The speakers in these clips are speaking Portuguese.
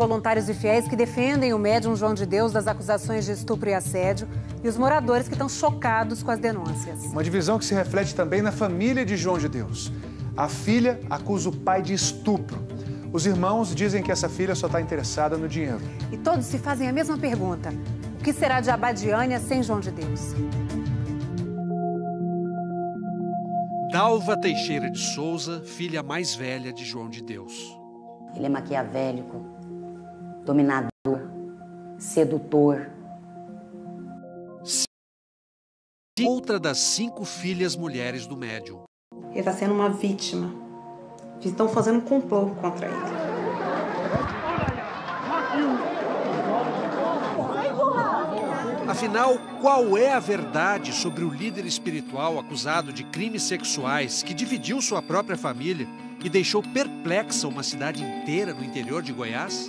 Voluntários e fiéis que defendem o médium João de Deus das acusações de estupro e assédio e os moradores que estão chocados com as denúncias. Uma divisão que se reflete também na família de João de Deus. A filha acusa o pai de estupro. Os irmãos dizem que essa filha só está interessada no dinheiro. E todos se fazem a mesma pergunta. O que será de Abadiânia sem João de Deus? Dalva Teixeira de Souza, filha mais velha de João de Deus. Ele é maquiavélico, dominador, sedutor. Outra das 5 filhas mulheres do médium. Ele está sendo uma vítima. Estão fazendo um complô contra ele. Afinal, qual é a verdade sobre o líder espiritual acusado de crimes sexuais que dividiu sua própria família e deixou perplexa uma cidade inteira no interior de Goiás?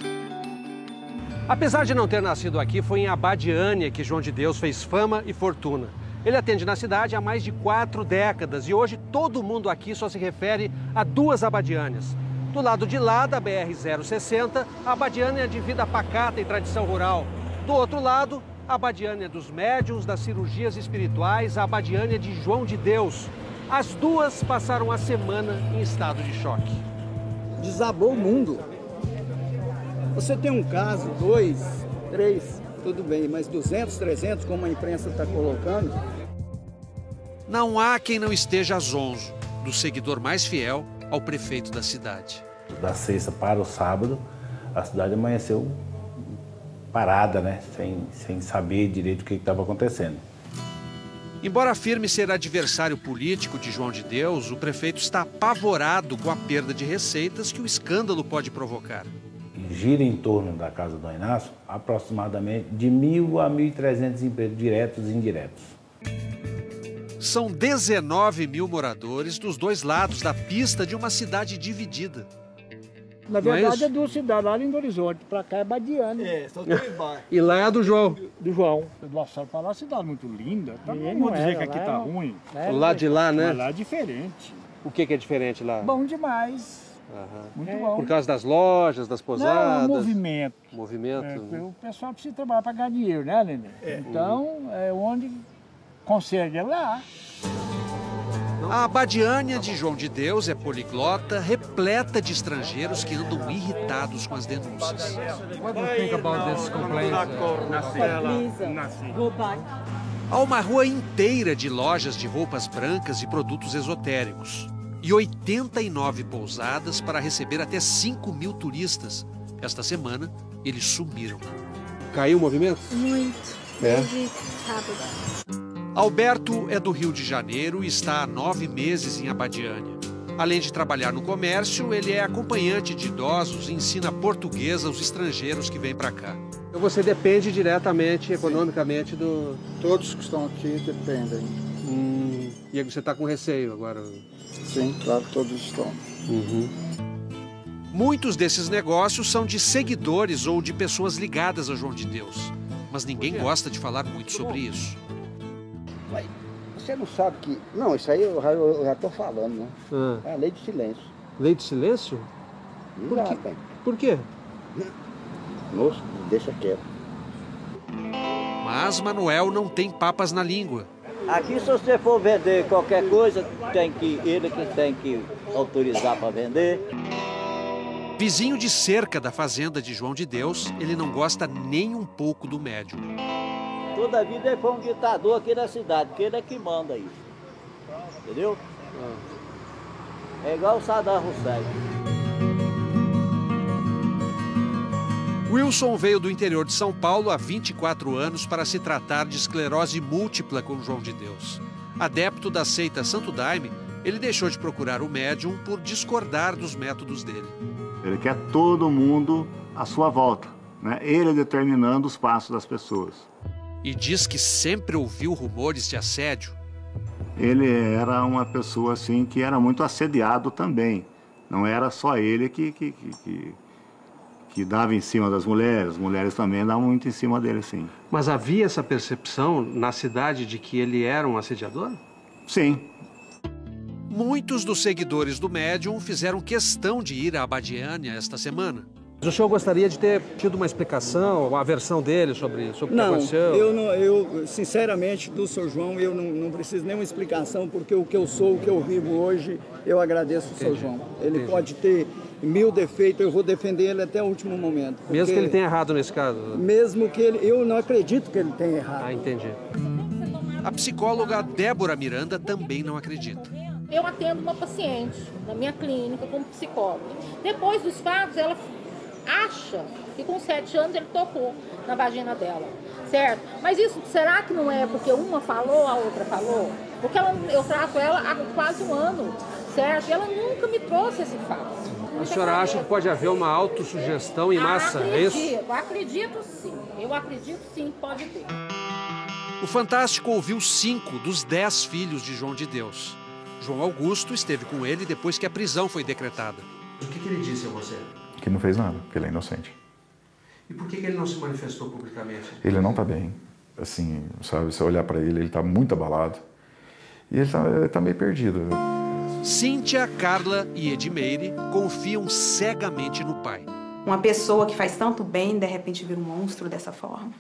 Apesar de não ter nascido aqui, foi em Abadiânia que João de Deus fez fama e fortuna. Ele atende na cidade há mais de 4 décadas e hoje todo mundo aqui só se refere a 2 Abadiânias. Do lado de lá da BR-060, a Abadiânia de vida pacata e tradição rural. Do outro lado, a Abadiânia dos médiuns, das cirurgias espirituais, a Abadiânia de João de Deus. As duas passaram a semana em estado de choque. Desabou o mundo. Você tem um caso, 2, 3, tudo bem, mas 200, 300, como a imprensa está colocando? Não há quem não esteja zonzo, do seguidor mais fiel ao prefeito da cidade. Da sexta para o sábado, a cidade amanheceu parada, né? Sem saber direito o que estava acontecendo. Embora afirme ser adversário político de João de Deus, o prefeito está apavorado com a perda de receitas que o escândalo pode provocar. Gira em torno da casa do Inácio aproximadamente de 1.000 a 1.300 empregos diretos e indiretos. São 19 mil moradores dos 2 lados da pista de uma cidade dividida. Na verdade é 2 cidades, lá em Belo Horizonte, para cá é Abadiânia. É, só tem bairro. E lá é do João. Do João. Nossa, para lá é uma cidade muito linda, tá? Não dizer que aqui tá ruim. O lado de lá, né? Mas lá é diferente. O que é diferente lá? Bom demais. Uhum. Muito bom. Por causa das lojas, das posadas? Não, o movimento. Movimento. É, o pessoal precisa trabalhar para ganhar dinheiro, né, Nenê? É. Então, é onde consegue, é lá. A Abadiânia de João de Deus é poliglota, repleta de estrangeiros que andam irritados com as denúncias. Há uma rua inteira de lojas de roupas brancas e produtos esotéricos. E 89 pousadas para receber até 5 mil turistas. Esta semana, eles sumiram. Caiu o movimento? Muito. É? Alberto é do Rio de Janeiro e está há 9 meses em Abadiânia. Além de trabalhar no comércio, ele é acompanhante de idosos e ensina português aos estrangeiros que vêm para cá. Você depende diretamente, economicamente, do... Todos que estão aqui dependem. E você está com receio agora? Sim, claro, todos estão. Uhum. Muitos desses negócios são de seguidores ou de pessoas ligadas a João de Deus. Mas ninguém gosta de falar muito sobre isso. Mas você não sabe que... Não, isso aí eu já estou falando, né? É a lei do silêncio. Lei do silêncio? Por quê? Nossa, deixa quieto. Mas Manuel não tem papas na língua. Aqui, se você for vender qualquer coisa, ele tem que autorizar para vender. Vizinho de cerca da fazenda de João de Deus, ele não gosta nem um pouco do médium. Toda a vida ele foi um ditador aqui da cidade, porque ele é que manda isso. Entendeu? É igual o Saddam Hussein. Wilson veio do interior de São Paulo há 24 anos para se tratar de esclerose múltipla com João de Deus. Adepto da seita Santo Daime, ele deixou de procurar o médium por discordar dos métodos dele. Ele quer todo mundo à sua volta, né? Ele determinando os passos das pessoas. E diz que sempre ouviu rumores de assédio. Ele era uma pessoa assim que era muito assediado também. Não era só ele que dava em cima das mulheres, as mulheres também davam muito em cima dele, sim. Mas havia essa percepção na cidade de que ele era um assediador? Sim. Muitos dos seguidores do médium fizeram questão de ir à Abadiânia esta semana. O senhor gostaria de ter tido uma explicação, a versão dele sobre o que aconteceu? Eu sinceramente, do Sr. João, eu não preciso nenhuma explicação, porque o que eu sou, o que eu vivo hoje, eu agradeço ao Sr. João. Ele pode ter mil defeitos, eu vou defender ele até o último momento. Mesmo que ele tenha errado nesse caso? Mesmo que ele... Eu não acredito que ele tenha errado. Ah, entendi. A psicóloga Débora Miranda também não acredita. Eu atendo uma paciente na minha clínica como psicóloga. Depois dos fatos, ela... acha que com 7 anos ele tocou na vagina dela, certo? Mas isso, será que não é porque uma falou, a outra falou? Porque eu trato ela há quase 1 ano, certo? E ela nunca me trouxe esse fato. A senhora acha que pode haver uma autossugestão em massa, é isso? Acredito sim. Eu acredito sim, pode ter. O Fantástico ouviu 5 dos 10 filhos de João de Deus. João Augusto esteve com ele depois que a prisão foi decretada. O que ele disse a você? Que não fez nada, que ele é inocente. E por que ele não se manifestou publicamente? Ele não está bem, assim, sabe? Se eu olhar para ele, ele está muito abalado. E ele está meio perdido. Cíntia, Carla e Edmeire confiam cegamente no pai. Uma pessoa que faz tanto bem, de repente, vira um monstro dessa forma.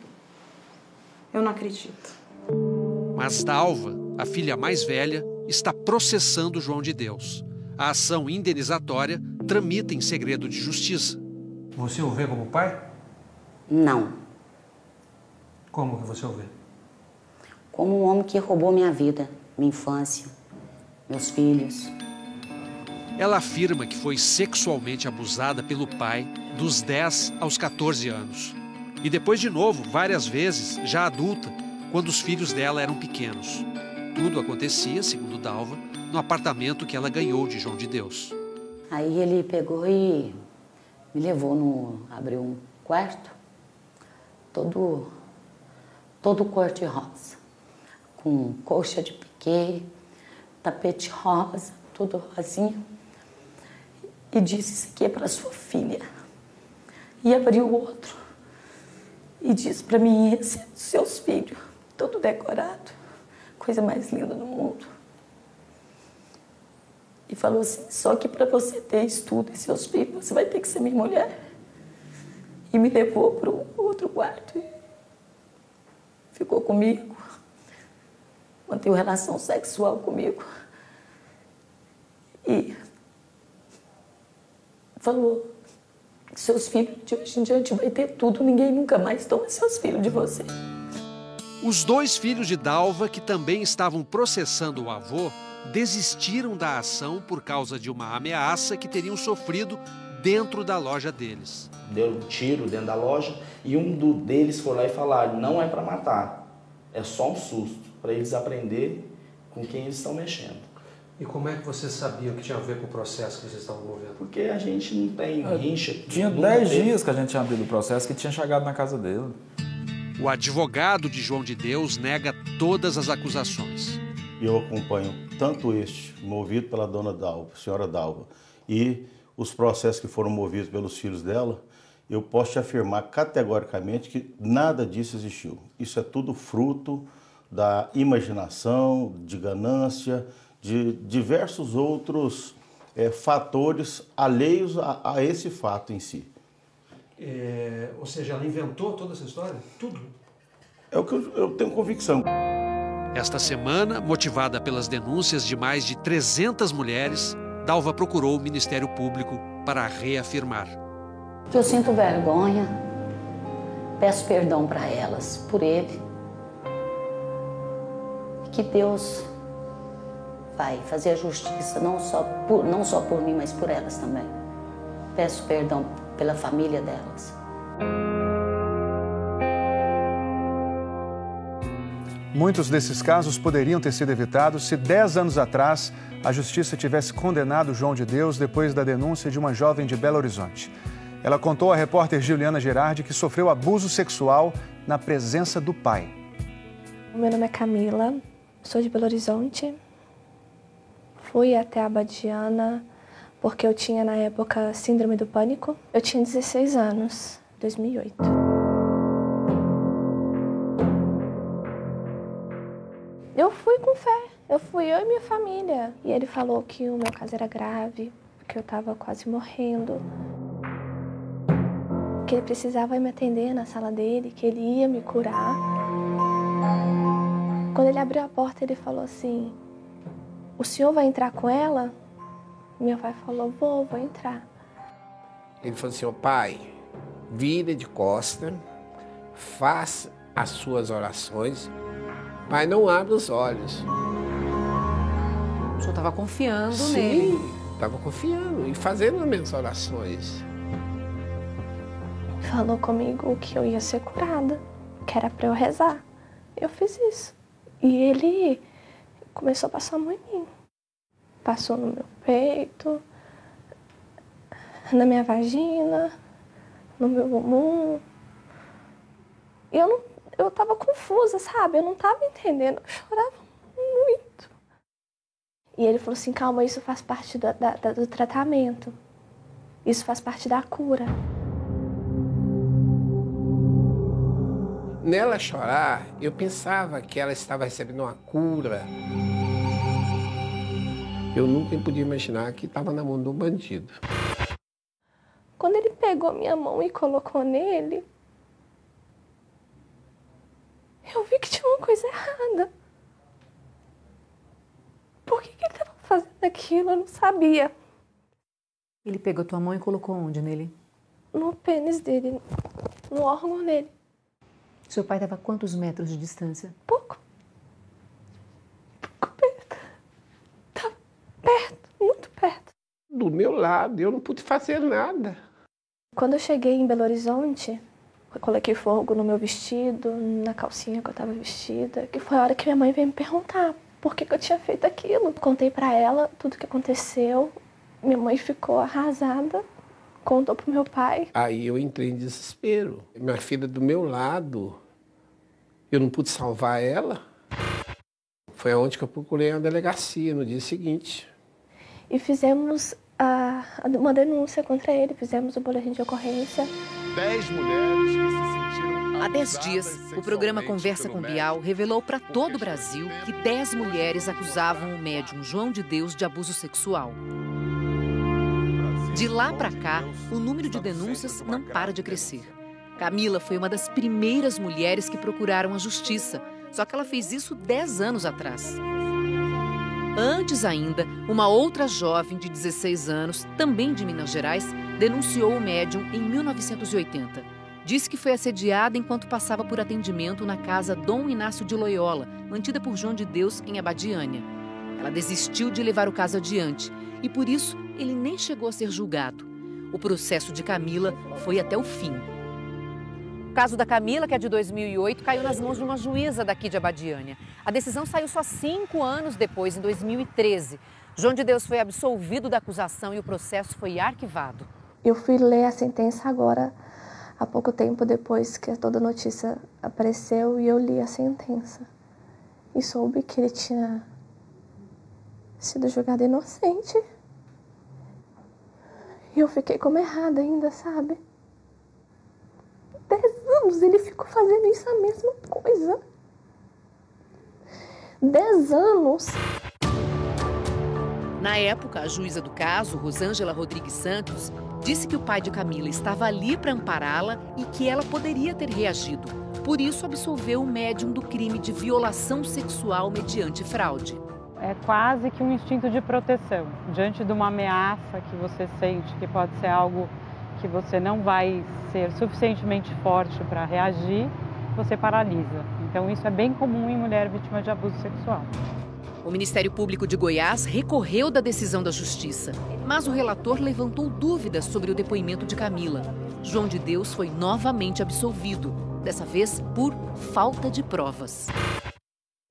Eu não acredito. Mas Dalva, a filha mais velha, está processando João de Deus. A ação indenizatória tramita em segredo de justiça. Você o vê como pai? Não. Como que você o vê? Como um homem que roubou minha vida, minha infância, meus filhos. Ela afirma que foi sexualmente abusada pelo pai dos 10 aos 14 anos. E depois de novo, várias vezes, já adulta, quando os filhos dela eram pequenos. Tudo acontecia, segundo Dalva, no apartamento que ela ganhou de João de Deus. Aí ele pegou e me levou abriu um quarto, todo cor de rosa, com colcha de piquê, tapete rosa, tudo rosinho, e disse: isso aqui é para sua filha. E abriu outro e disse para mim: esse é dos seus filhos, todo decorado, coisa mais linda do mundo. E falou assim: só que para você ter estudo e seus filhos, você vai ter que ser minha mulher. E me levou para um outro quarto e ficou comigo. Manteve relação sexual comigo. E falou: seus filhos de hoje em diante vai ter tudo, ninguém nunca mais toma seus filhos de você. Os 2 filhos de Dalva, que também estavam processando o avô, desistiram da ação por causa de uma ameaça que teriam sofrido dentro da loja deles. Deu um tiro dentro da loja e um deles foi lá e falou: não é para matar, é só um susto, para eles aprenderem com quem eles estão mexendo. E como é que você sabia que tinha a ver com o processo que vocês estavam envolvendo? Porque a gente não tem rincha. Tinha 10 dias que a gente tinha abrido o processo, que tinha chegado na casa dele. O advogado de João de Deus nega todas as acusações. Eu acompanho tanto este movido pela dona Dalva, senhora Dalva, e os processos que foram movidos pelos filhos dela. Eu posso te afirmar categoricamente que nada disso existiu. Isso é tudo fruto da imaginação, de ganância, de diversos outros fatores alheios a esse fato em si. Ou seja, ela inventou toda essa história? Tudo? É o que eu tenho convicção. Esta semana, motivada pelas denúncias de mais de 300 mulheres, Dalva procurou o Ministério Público para reafirmar. Eu sinto vergonha, peço perdão para elas, por ele. Que Deus vai fazer a justiça, não só por mim, mas por elas também. Peço perdão pela família delas. Muitos desses casos poderiam ter sido evitados se 10 anos atrás a justiça tivesse condenado João de Deus depois da denúncia de uma jovem de Belo Horizonte. Ela contou à repórter Juliana Gerardi que sofreu abuso sexual na presença do pai. Meu nome é Camila, sou de Belo Horizonte. Fui até a Abadiânia porque eu tinha, na época, síndrome do pânico. Eu tinha 16 anos, 2008. Eu fui com fé, eu e minha família. E ele falou que o meu caso era grave, que eu estava quase morrendo. que ele precisava me atender na sala dele, que ele ia me curar. Quando ele abriu a porta, ele falou assim, o senhor vai entrar com ela? Meu pai falou, vou entrar. Ele falou assim, ó pai, vira de costa, faça as suas orações, pai, não abra os olhos. O senhor estava confiando nele? Sim, estava confiando e fazendo as minhas orações. Falou comigo que eu ia ser curada, que era para eu rezar. Eu fiz isso. E ele começou a passar a mão em mim. Passou no meu peito, na minha vagina, no meu bumbum. E eu tava confusa, sabe? Eu não tava entendendo, eu chorava muito. E ele falou assim, calma, isso faz parte do tratamento. Isso faz parte da cura. Nela chorar, eu pensava que ela estava recebendo uma cura. Eu nunca podia imaginar que estava na mão de um bandido. Quando ele pegou a minha mão e colocou nele, eu vi que tinha uma coisa errada. Por que ele estava fazendo aquilo? Eu não sabia. Ele pegou a tua mão e colocou onde nele? No pênis dele, no órgão dele. Seu pai estava a quantos metros de distância? Pouco perto. Estava perto, muito perto. Do meu lado, eu não pude fazer nada. Quando eu cheguei em Belo Horizonte, eu coloquei fogo no meu vestido, na calcinha que eu estava vestida, que foi a hora que minha mãe veio me perguntar por que eu tinha feito aquilo. Eu contei para ela tudo o que aconteceu, minha mãe ficou arrasada. Contou pro meu pai. Aí eu entrei em desespero. Minha filha do meu lado, eu não pude salvar ela. Foi aonde que eu procurei a delegacia no dia seguinte. E fizemos uma denúncia contra ele, fizemos o boletim de ocorrência. 10 mulheres que se sentiram... Há 10 dias, o programa Conversa com Bial revelou para todo o Brasil que 10 mulheres acusavam o médium João de Deus de abuso sexual. De lá para cá, o número de denúncias não para de crescer. Camila foi uma das primeiras mulheres que procuraram a justiça, só que ela fez isso 10 anos atrás. Antes ainda, uma outra jovem de 16 anos, também de Minas Gerais, denunciou o médium em 1980. Disse que foi assediada enquanto passava por atendimento na casa Dom Inácio de Loyola, mantida por João de Deus em Abadiânia. Ela desistiu de levar o caso adiante e, por isso, ele nem chegou a ser julgado. O processo de Camila foi até o fim. O caso da Camila, que é de 2008, caiu nas mãos de uma juíza daqui de Abadiânia. A decisão saiu só 5 anos depois, em 2013. João de Deus foi absolvido da acusação e o processo foi arquivado. Eu fui ler a sentença agora, há pouco tempo depois que toda a notícia apareceu, e eu li a sentença. E soube que ele tinha sido julgado inocente. E eu fiquei como errada ainda, sabe? 10 anos ele ficou fazendo isso, a mesma coisa. 10 anos. Na época, a juíza do caso, Rosângela Rodrigues Santos, disse que o pai de Camila estava ali para ampará-la e que ela poderia ter reagido. Por isso, absolveu o médium do crime de violação sexual mediante fraude. É quase que um instinto de proteção. Diante de uma ameaça que você sente, que pode ser algo que você não vai ser suficientemente forte para reagir, você paralisa. Então isso é bem comum em mulher vítima de abuso sexual. O Ministério Público de Goiás recorreu da decisão da Justiça, mas o relator levantou dúvidas sobre o depoimento de Camila. João de Deus foi novamente absolvido, dessa vez por falta de provas.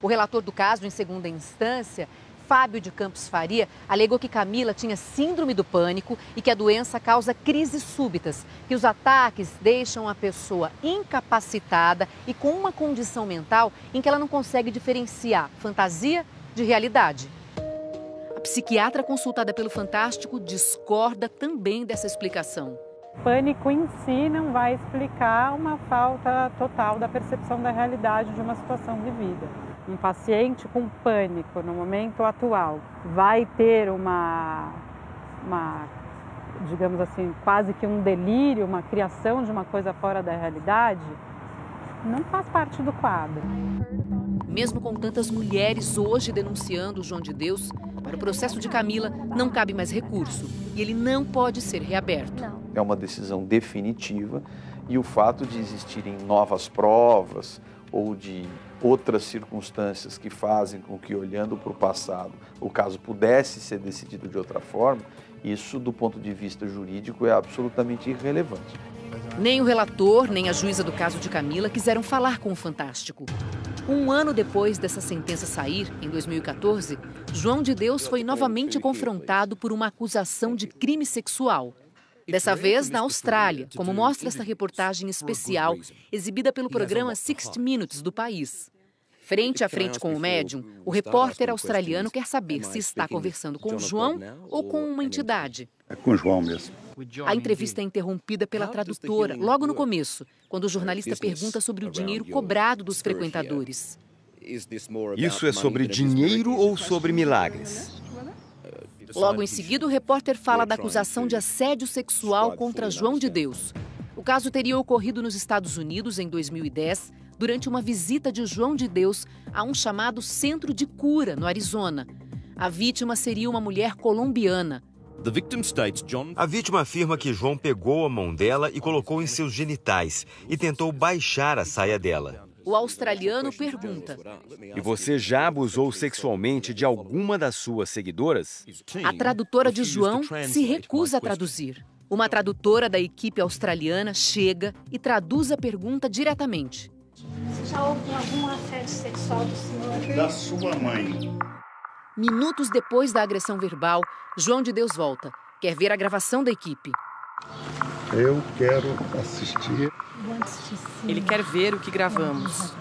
O relator do caso, em segunda instância, Fábio de Campos Faria, alegou que Camila tinha síndrome do pânico e que a doença causa crises súbitas, que os ataques deixam a pessoa incapacitada e com uma condição mental em que ela não consegue diferenciar fantasia de realidade. A psiquiatra consultada pelo Fantástico discorda também dessa explicação. O pânico em si não vai explicar uma falta total da percepção da realidade de uma situação vivida. Um paciente com pânico no momento atual vai ter uma digamos assim, quase que um delírio, uma criação de uma coisa fora da realidade, não faz parte do quadro. Mesmo com tantas mulheres hoje denunciando o João de Deus, para o processo de Camila não cabe mais recurso e ele não pode ser reaberto. É uma decisão definitiva e o fato de existirem novas provas ou de outras circunstâncias que fazem com que, olhando para o passado, o caso pudesse ser decidido de outra forma, isso, do ponto de vista jurídico, é absolutamente irrelevante. Nem o relator, nem a juíza do caso de Camila quiseram falar com o Fantástico. Um ano depois dessa sentença sair, em 2014, João de Deus foi novamente confrontado por uma acusação de crime sexual. Dessa vez na Austrália, como mostra esta reportagem especial exibida pelo programa 60 Minutes do país. Frente a frente com o médium, o repórter australiano quer saber se está conversando com João ou com uma entidade. É com João mesmo. A entrevista é interrompida pela tradutora logo no começo, quando o jornalista pergunta sobre o dinheiro cobrado dos frequentadores. Isso é sobre dinheiro ou sobre milagres? Logo em seguida, o repórter fala da acusação de assédio sexual contra João de Deus. O caso teria ocorrido nos Estados Unidos em 2010, durante uma visita de João de Deus a um chamado centro de cura, no Arizona. A vítima seria uma mulher colombiana. A vítima afirma que João pegou a mão dela e colocou em seus genitais e tentou baixar a saia dela. O australiano pergunta: e você já abusou sexualmente de alguma das suas seguidoras? A tradutora de João se recusa a traduzir. Uma tradutora da equipe australiana chega e traduz a pergunta diretamente. Já houve algum assédio sexual do senhor? Da sua mãe. Minutos depois da agressão verbal, João de Deus volta. Quer ver a gravação da equipe. Eu quero assistir. Ele quer ver o que gravamos.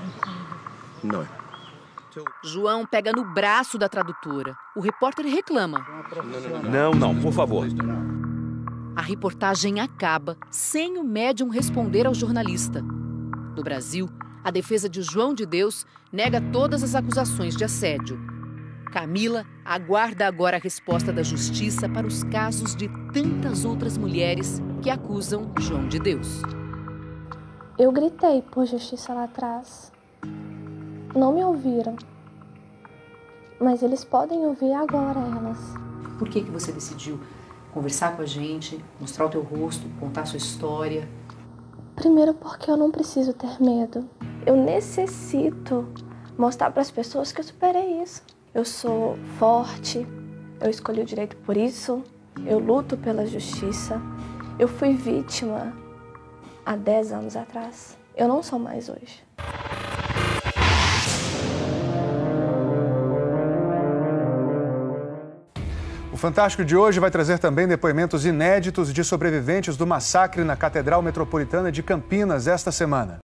Não. João pega no braço da tradutora. O repórter reclama. Não, por favor. A reportagem acaba sem o médium responder ao jornalista. No Brasil, a defesa de João de Deus nega todas as acusações de assédio. Camila aguarda agora a resposta da justiça para os casos de tantas outras mulheres que acusam João de Deus. Eu gritei por justiça lá atrás. Não me ouviram. Mas eles podem ouvir agora elas. Por que você decidiu conversar com a gente, mostrar o teu rosto, contar a sua história? Primeiro porque eu não preciso ter medo. Eu necessito mostrar para as pessoas que eu superei isso. Eu sou forte, eu escolhi o direito por isso, eu luto pela justiça. Eu fui vítima há 10 anos atrás. Eu não sou mais hoje. O Fantástico de hoje vai trazer também depoimentos inéditos de sobreviventes do massacre na Catedral Metropolitana de Campinas esta semana.